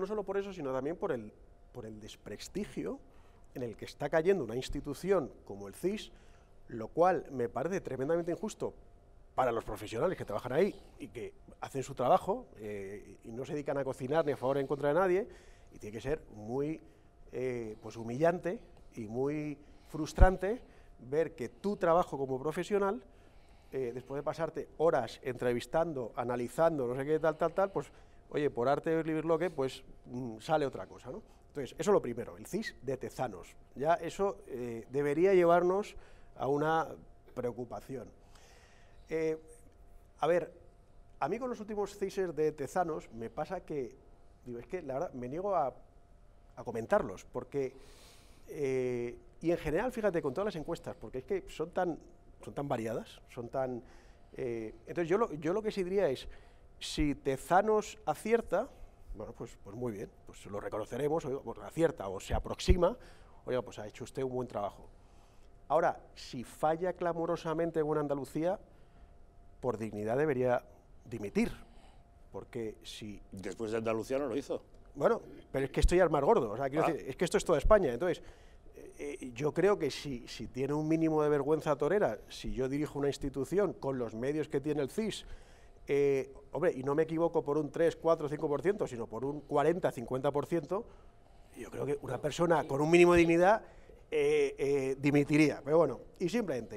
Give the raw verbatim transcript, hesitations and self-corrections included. No solo por eso, sino también por el, por el desprestigio en el que está cayendo una institución como el C I S, lo cual me parece tremendamente injusto para los profesionales que trabajan ahí y que hacen su trabajo eh, y no se dedican a cocinar ni a favor ni en contra de nadie, y tiene que ser muy eh, pues humillante y muy frustrante ver que tu trabajo como profesional, eh, después de pasarte horas entrevistando, analizando, no sé qué tal, tal, tal, pues oye, por arte de libirloque, pues mmm, sale otra cosa, ¿no? Entonces, eso es lo primero, el C I S de Tezanos. Ya eso eh, debería llevarnos a una preocupación. Eh, a ver, a mí con los últimos C I S de Tezanos me pasa que, digo, es que la verdad me niego a, a comentarlos, porque, eh, y en general, fíjate, con todas las encuestas, porque es que son tan, son tan variadas, son tan... Eh, entonces, yo lo, yo lo que sí diría es, si Tezanos acierta, bueno, pues, pues muy bien, pues lo reconoceremos, o, o acierta o se aproxima, oiga, pues ha hecho usted un buen trabajo. Ahora, si falla clamorosamente en una Andalucía, por dignidad debería dimitir, porque si... Después de Andalucía no lo hizo. Bueno, pero es que estoy al mar gordo, o sea, quiero ah. decir, es que esto es toda España, entonces, eh, yo creo que si, si tiene un mínimo de vergüenza torera, si yo dirijo una institución con los medios que tiene el C I S, Eh, hombre, y no me equivoco por un tres, cuatro, cinco por ciento, sino por un cuarenta, cincuenta por ciento, yo creo que una persona con un mínimo de dignidad eh, eh, dimitiría, pero bueno, y simplemente...